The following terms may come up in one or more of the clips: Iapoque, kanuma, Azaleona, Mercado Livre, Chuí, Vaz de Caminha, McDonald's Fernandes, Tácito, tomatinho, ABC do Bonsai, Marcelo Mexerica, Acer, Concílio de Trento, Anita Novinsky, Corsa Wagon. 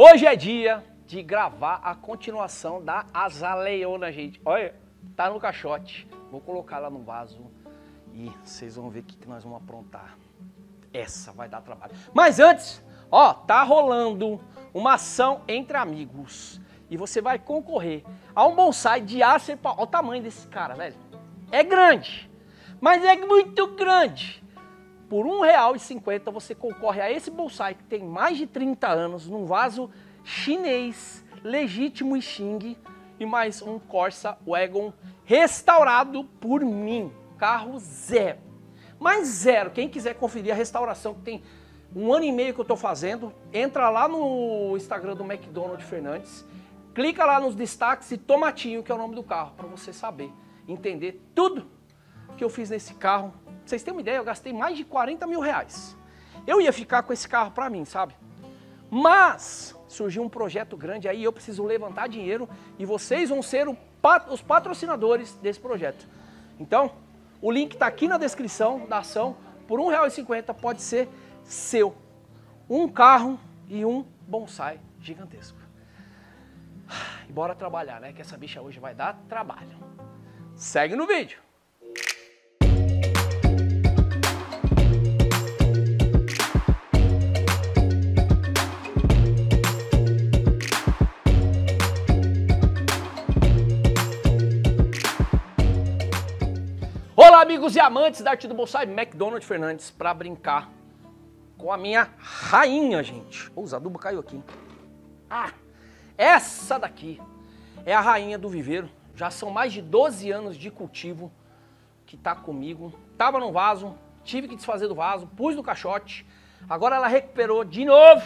Hoje é dia de gravar a continuação da Azaleona, gente. Olha, tá no caixote. Vou colocar lá no vaso e vocês vão ver o que nós vamos aprontar. Essa vai dar trabalho. Mas antes, ó, tá rolando uma ação entre amigos. E você vai concorrer a um bonsai de Acer. Olha o tamanho desse cara, velho. É grande, mas é muito grande. Por R$ 1,50 você concorre a esse bonsai que tem mais de 30 anos, num vaso chinês, legítimo e Xing, e mais um Corsa Wagon restaurado por mim. Carro zero. Mas zero. Quem quiser conferir a restauração que tem um ano e meio que eu estou fazendo, entra lá no Instagram do McDonald's Fernandes, clica lá nos destaques e tomatinho, que é o nome do carro, para você saber, entender tudo que eu fiz nesse carro. Pra vocês terem uma ideia, eu gastei mais de 40 mil reais. Eu ia ficar com esse carro pra mim, sabe? Mas surgiu um projeto grande aí, eu preciso levantar dinheiro e vocês vão ser os patrocinadores desse projeto. Então, o link tá aqui na descrição da ação. Por R$ 1,50 pode ser seu. Um carro e um bonsai gigantesco. E bora trabalhar, né? Que essa bicha hoje vai dar trabalho. Segue no vídeo. Olá, amigos e amantes da arte do bonsai, McDonald's Fernandes, para brincar com a minha rainha, gente. Os adubo caiu aqui, hein? Ah, essa daqui é a rainha do viveiro. Já são mais de 12 anos de cultivo que tá comigo. Tava num vaso, tive que desfazer do vaso, pus no caixote. Agora ela recuperou de novo.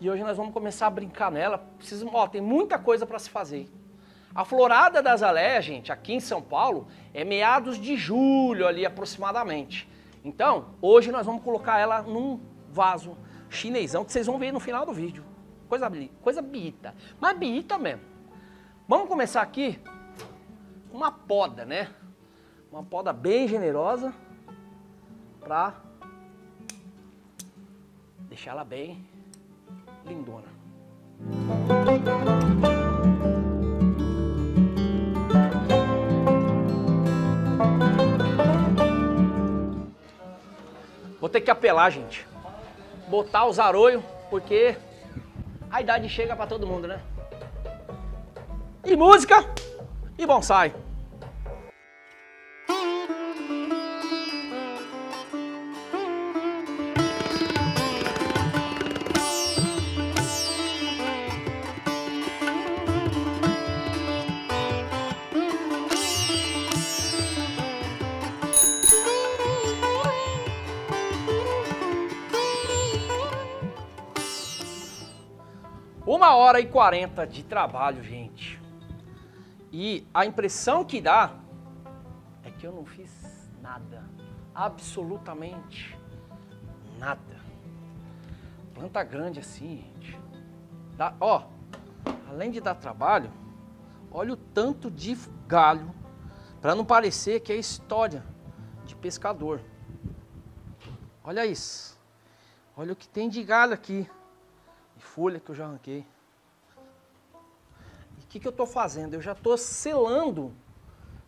E hoje nós vamos começar a brincar nela. Preciso, ó, tem muita coisa para se fazer. A florada da azaleia, gente, aqui em São Paulo, é meados de julho ali aproximadamente. Então, hoje nós vamos colocar ela num vaso chinesão que vocês vão ver no final do vídeo. Coisa biita, mas biita mesmo. Vamos começar aqui com uma poda, né? Uma poda bem generosa para deixar ela bem lindona. Vou ter que apelar, gente. Botar os arroios, porque a idade chega pra todo mundo, né? E música e bonsai. Uma hora e 40 de trabalho, gente. E a impressão que dá é que eu não fiz nada. Absolutamente nada. Planta grande assim, gente. Ó, além de dar trabalho, olha o tanto de galho, para não parecer que é história de pescador. Olha isso. Olha o que tem de galho aqui. E folha que eu já arranquei. E o que eu tô fazendo? Eu já tô selando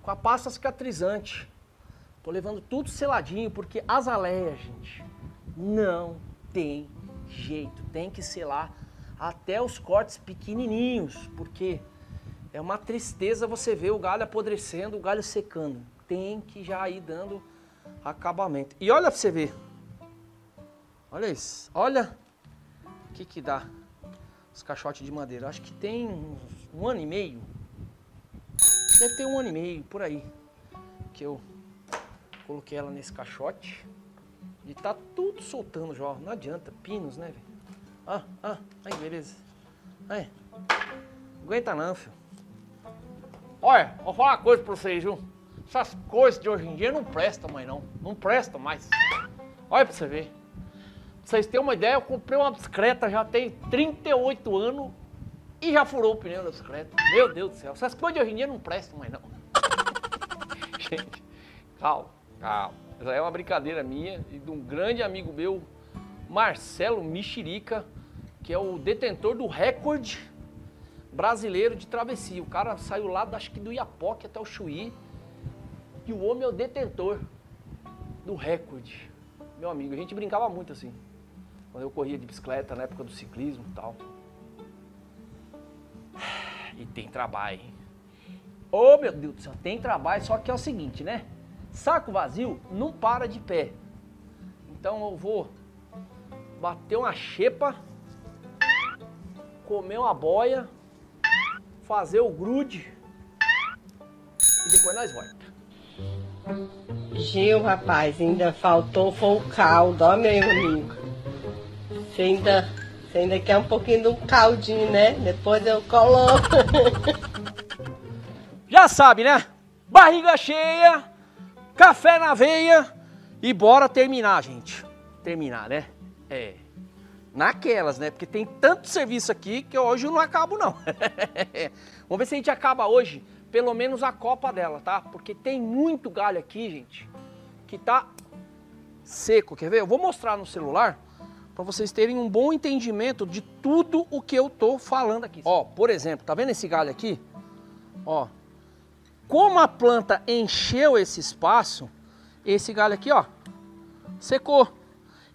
com a pasta cicatrizante. Tô levando tudo seladinho, porque azaleia, gente, não tem jeito. Tem que selar até os cortes pequenininhos, porque é uma tristeza você ver o galho apodrecendo, o galho secando. Tem que já ir dando acabamento. E olha pra você ver. Olha isso. Olha. O que dá os caixotes de madeira? Acho que tem um ano e meio. Deve ter um ano e meio, por aí, que eu coloquei ela nesse caixote. E tá tudo soltando já, não adianta, pinos, né, velho? Aí, beleza. Aí, aguenta não, filho. Olha, vou falar uma coisa pra vocês, viu? Essas coisas de hoje em dia não prestam mais, não. Não prestam mais. Olha pra você ver. Pra vocês terem uma ideia, eu comprei uma bicicleta, já tem 38 anos e já furou o pneu da bicicleta. Meu Deus do céu, essas coisas de hoje em dia não prestam mais não. Gente, calma, calma. Essa é uma brincadeira minha e de um grande amigo meu, Marcelo Mexerica, que é o detentor do recorde brasileiro de travessia. O cara saiu lá, acho que do Iapoque até o Chuí, e o homem é o detentor do recorde. Meu amigo, a gente brincava muito assim, quando eu corria de bicicleta, na época do ciclismo e tal. E tem trabalho, hein? Ô, meu Deus do céu, tem trabalho, só que é o seguinte, né? Saco vazio não para de pé. Então eu vou bater uma xepa, comer uma boia, fazer o grude e depois nós volta. Gil, rapaz, ainda faltou foi o caldo, ó, meu amigo. Você ainda quer um pouquinho de um caldinho, né? Depois eu coloco. Já sabe, né? Barriga cheia, café na veia e bora terminar, gente. Terminar, né? É. Naquelas, né? Porque tem tanto serviço aqui que hoje eu não acabo, não. Vamos ver se a gente acaba hoje, pelo menos a copa dela, tá? Porque tem muito galho aqui, gente, que tá seco. Quer ver? Eu vou mostrar no celular para vocês terem um bom entendimento de tudo o que eu tô falando aqui. Ó, por exemplo, tá vendo esse galho aqui? Ó, como a planta encheu esse espaço, esse galho aqui, ó, secou.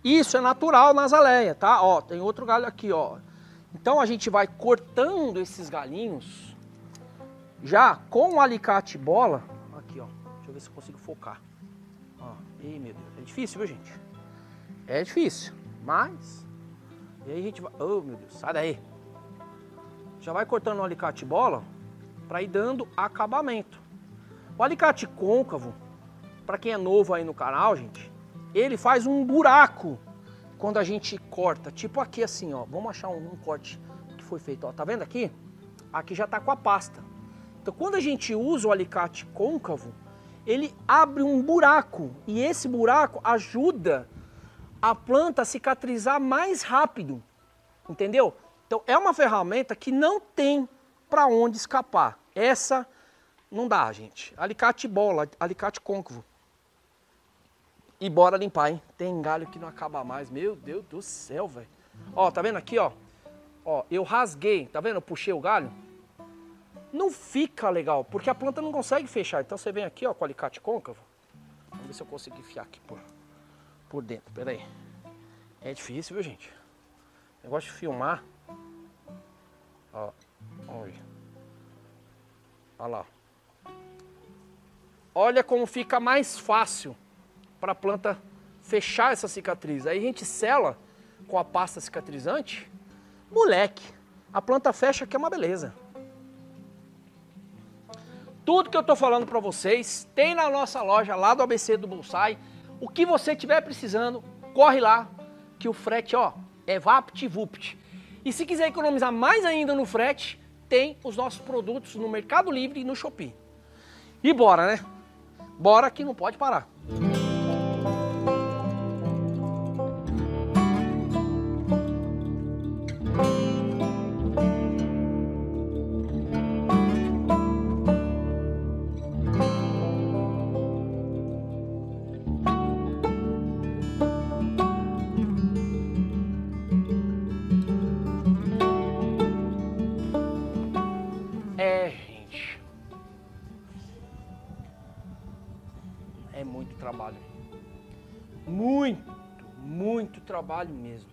Isso é natural na azaleia, tá? Ó, tem outro galho aqui, ó. Então a gente vai cortando esses galhinhos já com o alicate bola. Aqui, ó. Deixa eu ver se eu consigo focar. Ó, ei, meu Deus. É difícil, viu, gente? É difícil. Mas, e aí a gente vai... Oh, meu Deus, sai daí. Já vai cortando o alicate bola para ir dando acabamento. O alicate côncavo, para quem é novo aí no canal, gente, ele faz um buraco quando a gente corta. Tipo aqui assim, ó. Vamos achar um corte que foi feito, ó. Tá vendo aqui? Aqui já tá com a pasta. Então, quando a gente usa o alicate côncavo, ele abre um buraco. E esse buraco ajuda a planta cicatrizar mais rápido, entendeu? Então é uma ferramenta que não tem para onde escapar. Essa não dá, gente. Alicate bola, alicate côncavo. E bora limpar, hein? Tem galho que não acaba mais. Meu Deus do céu, velho. Ó, tá vendo aqui, ó? Ó, eu rasguei, tá vendo? Eu puxei o galho. Não fica legal, porque a planta não consegue fechar. Então você vem aqui, ó, com o alicate côncavo. Vamos ver se eu consigo enfiar aqui, pô. Por dentro, peraí. É difícil, viu, gente? Eu gosto de filmar. Ó, vamos ver. Olha lá. Olha como fica mais fácil para a planta fechar essa cicatriz. Aí a gente sela com a pasta cicatrizante. Moleque, a planta fecha, que é uma beleza. Tudo que eu tô falando para vocês tem na nossa loja lá do ABC do Bonsai. O que você estiver precisando, corre lá, que o frete, ó, é vapt-vupt. E se quiser economizar mais ainda no frete, tem os nossos produtos no Mercado Livre e no Shopee. E bora, né? Bora que não pode parar. Trabalho mesmo.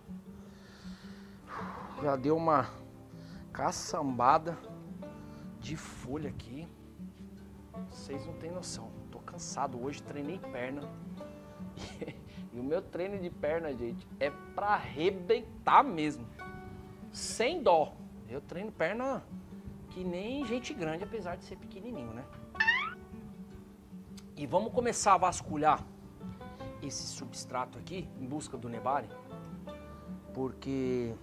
Já deu uma caçambada de folha aqui. Vocês não têm noção. Tô cansado hoje, treinei perna. E o meu treino de perna, gente, é pra arrebentar mesmo. Sem dó. Eu treino perna que nem gente grande, apesar de ser pequenininho, né? E vamos começar a vasculhar esse substrato aqui, em busca do nebari, porque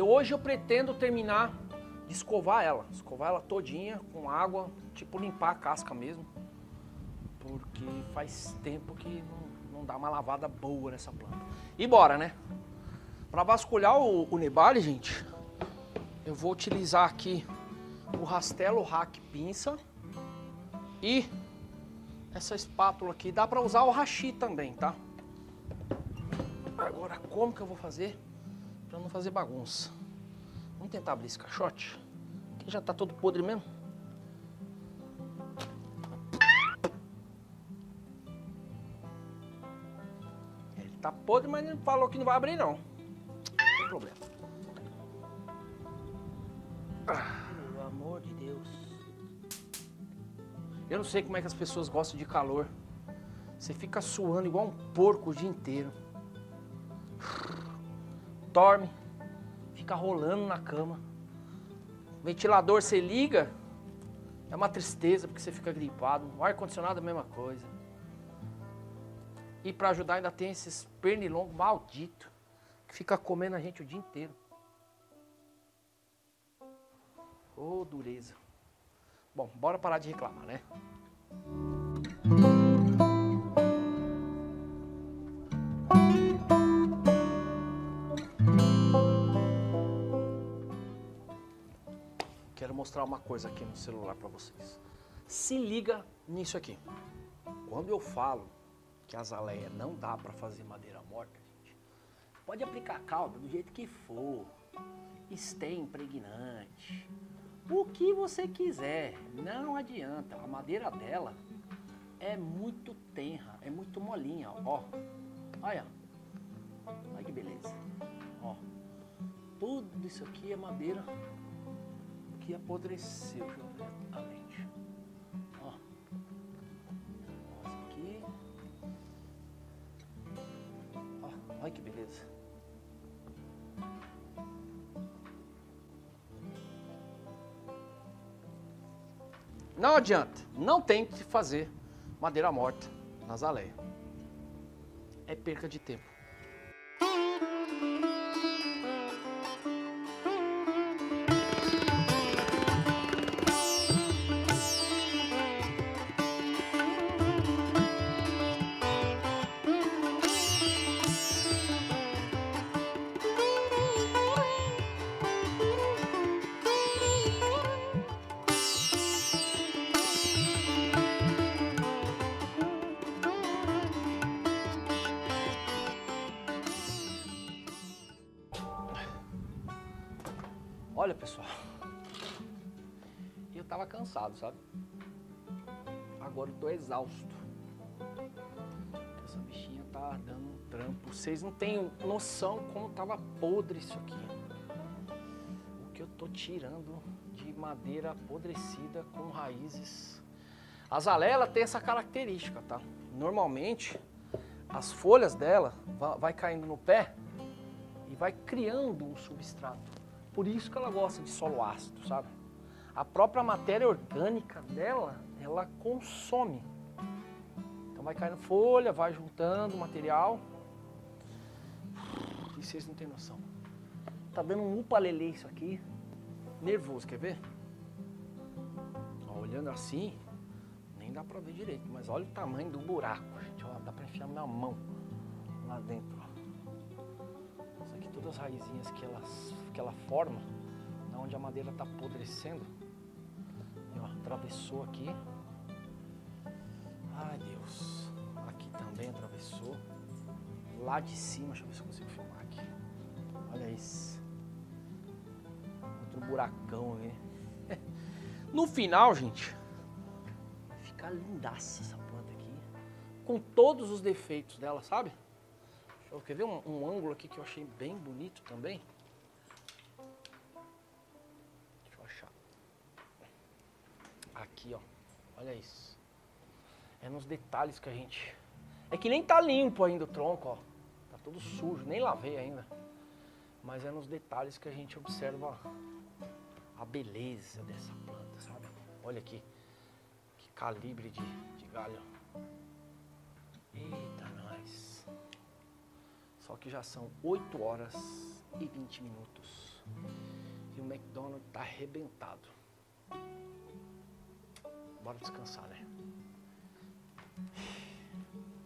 hoje eu pretendo terminar de escovar ela todinha com água, tipo limpar a casca mesmo, porque faz tempo que não dá uma lavada boa nessa planta. E bora, né? Para vasculhar o nebari, gente, eu vou utilizar aqui o rastelo, raque, pinça e essa espátula aqui. Dá pra usar o hashi também, tá? Agora, como que eu vou fazer pra não fazer bagunça? Vamos tentar abrir esse caixote, que já tá todo podre mesmo. Ele tá podre, mas ele falou que não vai abrir, não. Não tem problema. Pelo amor de Deus. Eu não sei como é que as pessoas gostam de calor. Você fica suando igual um porco o dia inteiro. Dorme, fica rolando na cama. O ventilador você liga, é uma tristeza porque você fica gripado. O ar-condicionado é a mesma coisa. E pra ajudar ainda tem esses pernilongos malditos que fica comendo a gente o dia inteiro. Ô, dureza. Bom, bora parar de reclamar, né? Quero mostrar uma coisa aqui no celular pra vocês. Se liga nisso aqui. Quando eu falo que a azaleia não dá pra fazer madeira morta, gente, pode aplicar calda do jeito que for, stain impregnante, o que você quiser, não adianta. A madeira dela é muito tenra, é muito molinha, ó. Olha, olha que beleza. Ó, tudo isso aqui é madeira que apodreceu completamente. Ó, isso aqui. Ó, olha que beleza. Não adianta, não tem que fazer madeira morta na azaleia. É perca de tempo. Olha, pessoal, eu tava cansado, sabe? Agora eu tô exausto. Essa bichinha tá dando um trampo. Vocês não têm noção como tava podre isso aqui. O que eu tô tirando de madeira apodrecida com raízes. A azaleia, ela tem essa característica, tá? Normalmente, as folhas dela vai caindo no pé e vai criando um substrato. Por isso que ela gosta de solo ácido, sabe? A própria matéria orgânica dela, ela consome. Então vai caindo folha, vai juntando material. E vocês não têm noção. Tá dando um upalelê isso aqui. Nervoso, quer ver? Ó, olhando assim, nem dá pra ver direito. Mas olha o tamanho do buraco, gente. Ó, dá pra enfiar na mão lá dentro, ó. Todas as raizinhas que ela forma, onde a madeira está apodrecendo, e, ó, atravessou aqui. Ai, Deus. Aqui também atravessou. Lá de cima, deixa eu ver se eu consigo filmar aqui. Olha isso. Outro buracão, né? No final, gente, vai ficar lindaça essa planta aqui. Com todos os defeitos dela, sabe? Quer ver um ângulo aqui que eu achei bem bonito também? Deixa eu achar. Aqui, ó. Olha isso. É nos detalhes que a gente... É que nem tá limpo ainda o tronco, ó. Tá todo sujo, nem lavei ainda. Mas é nos detalhes que a gente observa a beleza dessa planta, sabe? Olha aqui. Que calibre de galho. Eita, nós. Só que já são 8 horas e 20 minutos e o McDonald's tá arrebentado. Bora descansar, né?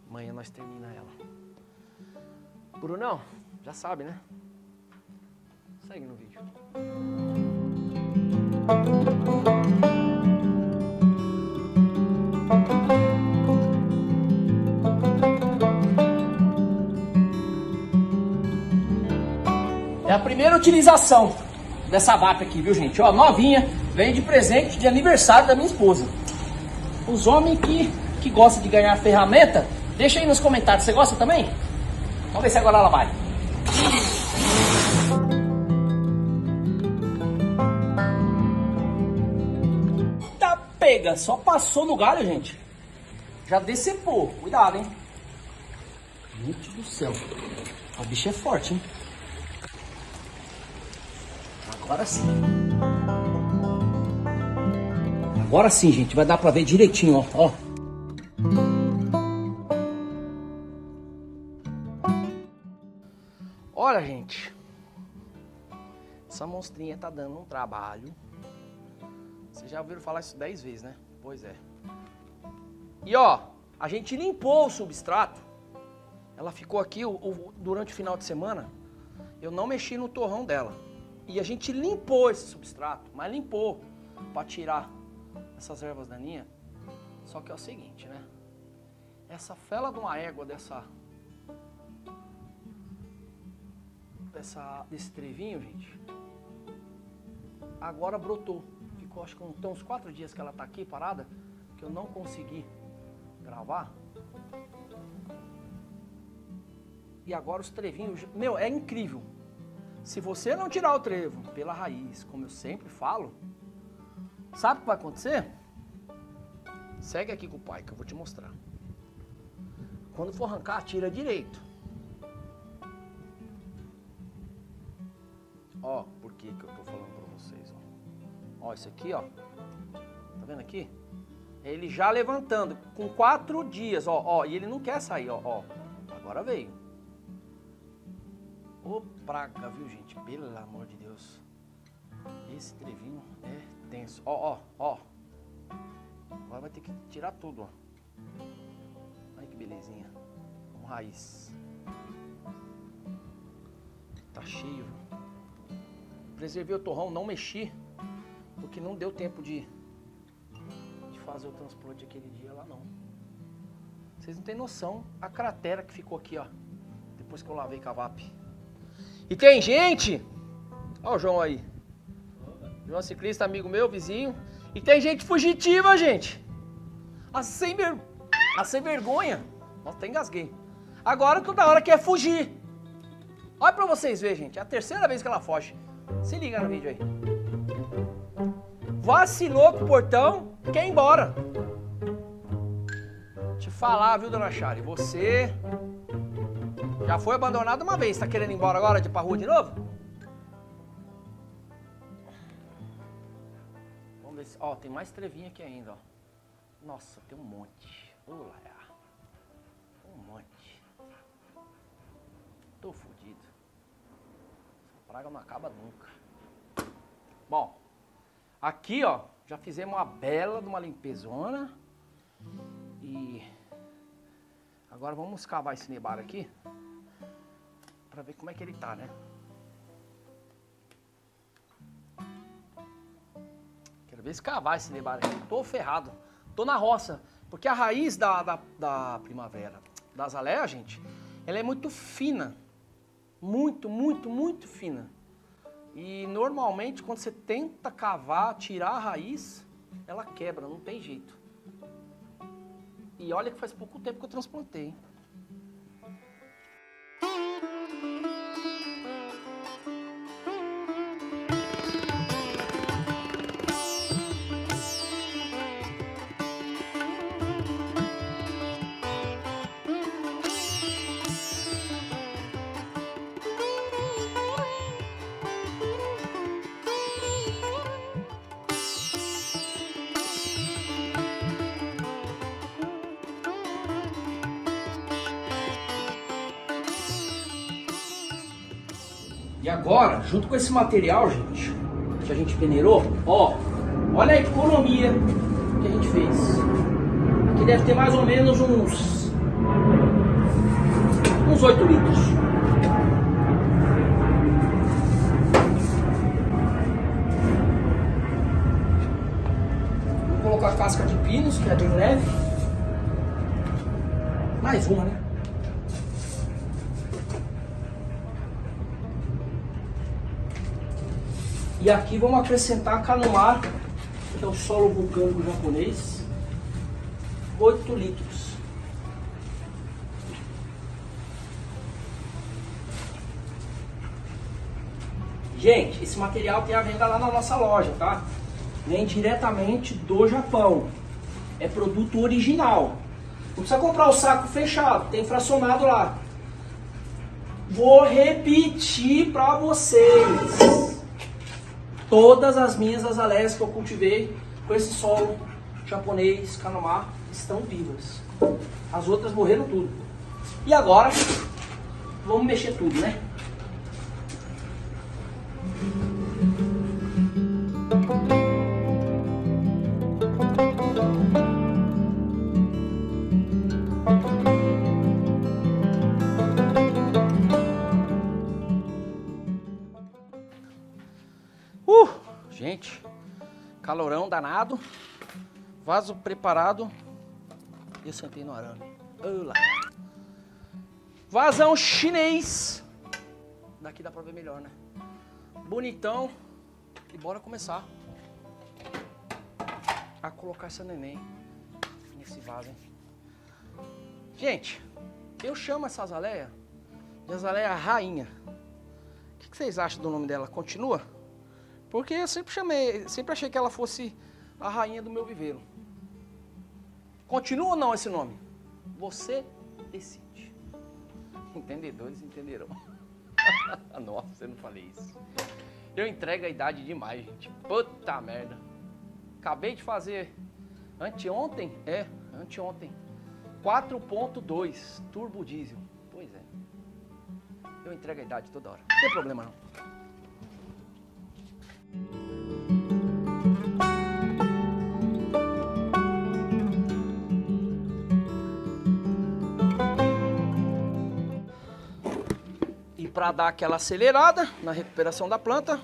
Amanhã nós termina ela. Brunão, já sabe, né? Segue no vídeo. É a primeira utilização dessa vaca aqui, viu, gente? Ó, novinha, veio de presente de aniversário da minha esposa. Os homens que gostam de ganhar ferramenta, deixa aí nos comentários. Você gosta também? Vamos ver se agora ela vai. Tá, pega. Só passou no galho, gente. Já decepou. Cuidado, hein? Gente do céu. O bicho é forte, hein? Agora sim. Agora sim, gente. Vai dar pra ver direitinho, ó. Olha, gente. Essa monstrinha tá dando um trabalho. Vocês já ouviram falar isso 10 vezes, né? Pois é. E ó, a gente limpou o substrato. Ela ficou aqui durante o final de semana. Eu não mexi no torrão dela. E a gente limpou esse substrato, mas limpou para tirar essas ervas daninhas. Só que é o seguinte, né? Essa fela de uma égua desse trevinho, gente, agora brotou. Ficou, acho que tem uns 4 dias que ela tá aqui parada, que eu não consegui gravar. E agora os trevinhos, meu, é incrível. Se você não tirar o trevo pela raiz, como eu sempre falo, sabe o que vai acontecer? Segue aqui com o pai que eu vou te mostrar. Quando for arrancar, tira direito. Ó, por que eu tô falando pra vocês, ó. Ó, isso aqui, ó. Tá vendo aqui? Ele já levantando, com 4 dias, ó, ó. E ele não quer sair, ó, ó. Agora veio. Ô, praga, viu, gente? Pelo amor de Deus. Esse trevinho é tenso. Ó, ó, ó. Agora vai ter que tirar tudo, ó. Olha que belezinha. Com raiz. Tá cheio. Preservei o torrão, não mexi. Porque não deu tempo de fazer o transplante aquele dia lá, não. Vocês não têm noção a cratera que ficou aqui, ó. Depois que eu lavei com a VAP. E tem gente, ó o João aí, João ciclista, amigo meu, vizinho, e tem gente fugitiva, gente, a sem vergonha, nossa, até engasguei, agora toda hora quer fugir, olha pra vocês verem, gente, é a 3ª vez que ela foge, se liga no vídeo aí, vacilou com o portão, quer ir embora, te falar, viu, dona Chari, você... Já foi abandonado uma vez, tá querendo ir embora agora de pra rua de novo? Vamos ver se... Ó, tem mais trevinha aqui ainda, ó. Nossa, tem um monte. Olá, um monte. Tô fudido. Essa praga não acaba nunca. Bom, aqui, ó, já fizemos uma bela de uma limpezona. E... Agora vamos cavar esse nebaro aqui. Pra ver como é que ele tá, né? Quero ver se cavar esse nebaro aqui. Tô ferrado. Tô na roça. Porque a raiz da primavera, da azaleia, gente, ela é muito fina. Muito, muito, muito fina. E normalmente quando você tenta cavar, tirar a raiz, ela quebra, não tem jeito. E olha que faz pouco tempo que eu transplantei, hein? E agora, junto com esse material, gente, que a gente peneirou, ó, olha a economia que a gente fez. Aqui deve ter mais ou menos uns 8 litros. Vou colocar a casca de pinos, que é bem leve. Mais uma, né? E aqui vamos acrescentar a kanuma, que é o solo vulcânico japonês, 8 litros. Gente, esse material tem a venda lá na nossa loja, tá? Vem diretamente do Japão. É produto original. Não precisa comprar o saco fechado, tem fracionado lá. Vou repetir para vocês. Todas as minhas azaleias que eu cultivei com esse solo japonês, kanuma, estão vivas. As outras morreram tudo. E agora, vamos mexer tudo, né? Gente, calorão danado, vaso preparado, eu sentei no arame. Olá. Vazão chinês, daqui dá pra ver melhor, né? Bonitão, e bora começar a colocar essa neném nesse vaso, hein? Gente, eu chamo essa azaleia de azaleia rainha. O que vocês acham do nome dela? Continua? Porque eu sempre achei que ela fosse a rainha do meu viveiro. Continua ou não esse nome? Você decide. Entendedores entenderão. Nossa, eu não falei isso. Eu entrego a idade demais, gente. Puta merda. Acabei de fazer anteontem, anteontem, 4.2 turbo diesel. Pois é. Eu entrego a idade toda hora. Não tem problema não. E para dar aquela acelerada na recuperação da planta,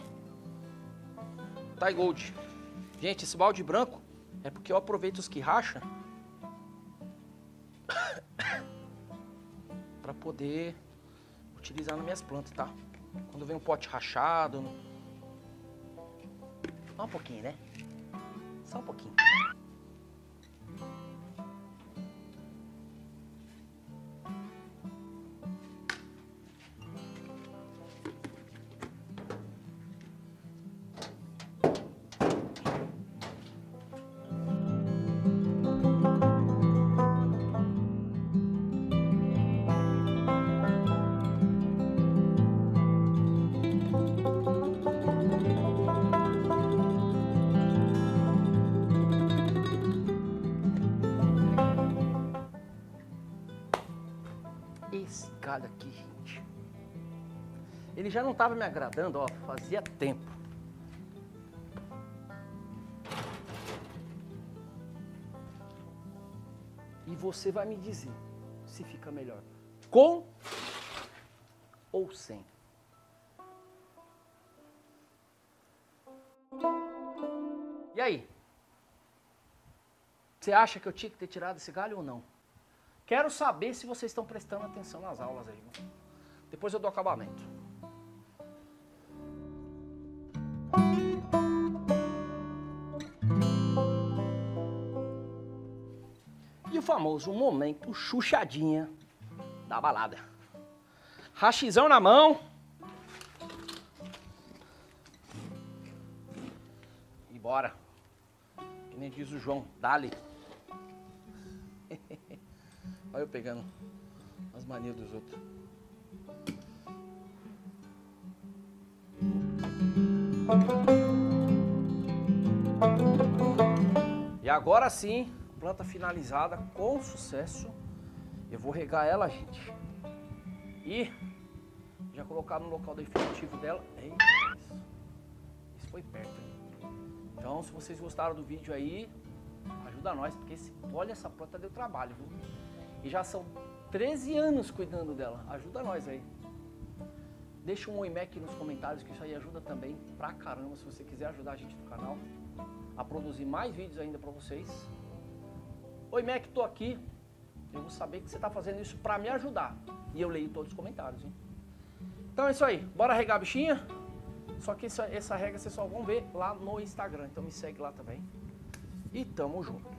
Thai Gold. Gente, esse balde branco é porque eu aproveito os que racha para poder utilizar nas minhas plantas, tá? Quando vem um pote rachado, só um pouquinho, né? Só um pouquinho. Esse galho aqui, gente, ele já não estava me agradando, ó, fazia tempo. E você vai me dizer se fica melhor com ou sem. E aí? Você acha que eu tinha que ter tirado esse galho ou não? Quero saber se vocês estão prestando atenção nas aulas aí. Depois eu dou acabamento. E o famoso momento chuchadinha da balada. Rachizão na mão. E bora. Que nem diz o João, dá-lhe. Olha eu pegando as manias dos outros. E agora sim, planta finalizada com sucesso. Eu vou regar ela, gente. E já colocar no local definitivo dela. Eita, isso foi perto. Então, se vocês gostaram do vídeo aí, ajuda nós, porque olha, essa planta deu trabalho, viu? E já são 13 anos cuidando dela. Ajuda nós aí. Deixa um oi Mac nos comentários, que isso aí ajuda também pra caramba. Se você quiser ajudar a gente do canal a produzir mais vídeos ainda pra vocês. Oi Mac, tô aqui. Eu vou saber que você tá fazendo isso pra me ajudar. E eu leio todos os comentários, hein? Então é isso aí. Bora regar a bichinha? Só que essa regra vocês só vão ver lá no Instagram. Então me segue lá também. E tamo junto.